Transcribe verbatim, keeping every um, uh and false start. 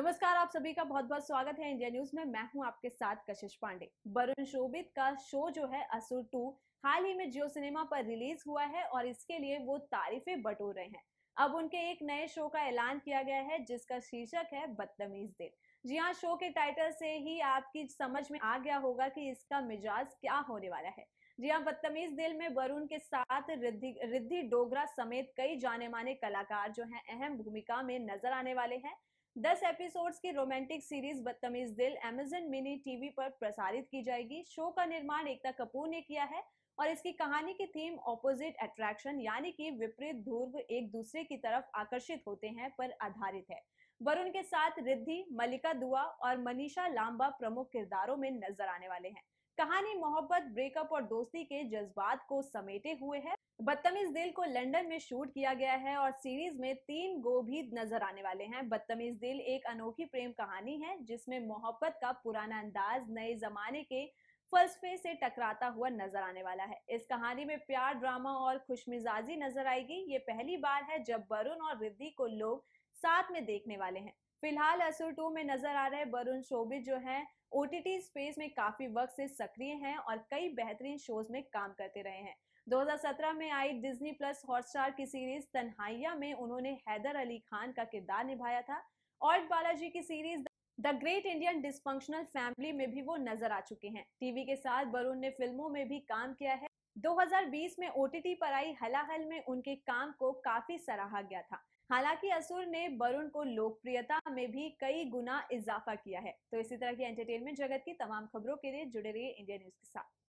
नमस्कार, आप सभी का बहुत बहुत स्वागत है इंडिया न्यूज में। मैं हूं आपके साथ कशिश पांडे। बरुन सोबित का शो जो है असुर टू हाल ही में जियो सिनेमा पर रिलीज हुआ है और इसके लिए वो तारीफें बटोर रहे हैं। अब उनके एक नए शो का ऐलान किया गया है जिसका शीर्षक है बदतमीज दिल। जी हाँ, शो के टाइटल से ही आपकी समझ में आ गया होगा कि इसका मिजाज क्या होने वाला है। जी हाँ, बदतमीज दिल में वरुण के साथ रिद्धि रिद्धि डोगरा समेत कई जाने माने कलाकार जो हैं अहम भूमिका में नजर आने वाले हैं। दस एपिसोड्स की रोमांटिक सीरीज बदतमीज दिल अमेजन मिनी टीवी पर प्रसारित की जाएगी। शो का निर्माण एकता कपूर ने किया है और इसकी कहानी की थीम ऑपोजिट अट्रैक्शन यानी कि विपरीत ध्रुव एक दूसरे की तरफ आकर्षित होते हैं पर आधारित है। वरुण के साथ रिद्धि, मलिका दुआ और मनीषा लांबा प्रमुख किरदारों में नजर आने वाले हैं। कहानी मोहब्बत, ब्रेकअप और दोस्ती के जज्बात को समेटे हुए है। बदतमीज दिल को लंदन में शूट किया गया है और सीरीज में तीन गो भी नजर आने वाले हैं। बदतमीज दिल एक अनोखी प्रेम कहानी है जिसमें मोहब्बत का पुराना अंदाज नए जमाने के फलसफे से टकराता हुआ नजर आने वाला है। इस कहानी में प्यार, ड्रामा और खुशमिजाजी नजर आएगी। ये पहली बार है जब वरुण और रिद्धि को लोग साथ में देखने वाले हैं। फिलहाल असुर टू में नजर आ रहे वरुण सोबित जो हैं ओटीटी स्पेस में काफी वक्त से सक्रिय हैं और कई बेहतरीन शोज में काम करते रहे हैं। दो हज़ार सत्रह में आई डिज्नी प्लस हॉटस्टार की सीरीज तन्हाइयां में उन्होंने हैदर अली खान का किरदार निभाया था और बालाजी की series the great Indian dysfunctional family में भी वो नजर आ चुके हैं। टीवी के साथ वरुण ने फिल्मों में भी काम किया है। दो हज़ार बीस में ओटीटी पर आई हलाहल में उनके काम को काफी सराहा गया था। हालांकि असुर ने वरुण को लोकप्रियता में भी कई गुना इजाफा किया है। तो इसी तरह की एंटरटेनमेंट जगत की तमाम खबरों के लिए जुड़े रहिए इंडिया न्यूज के साथ।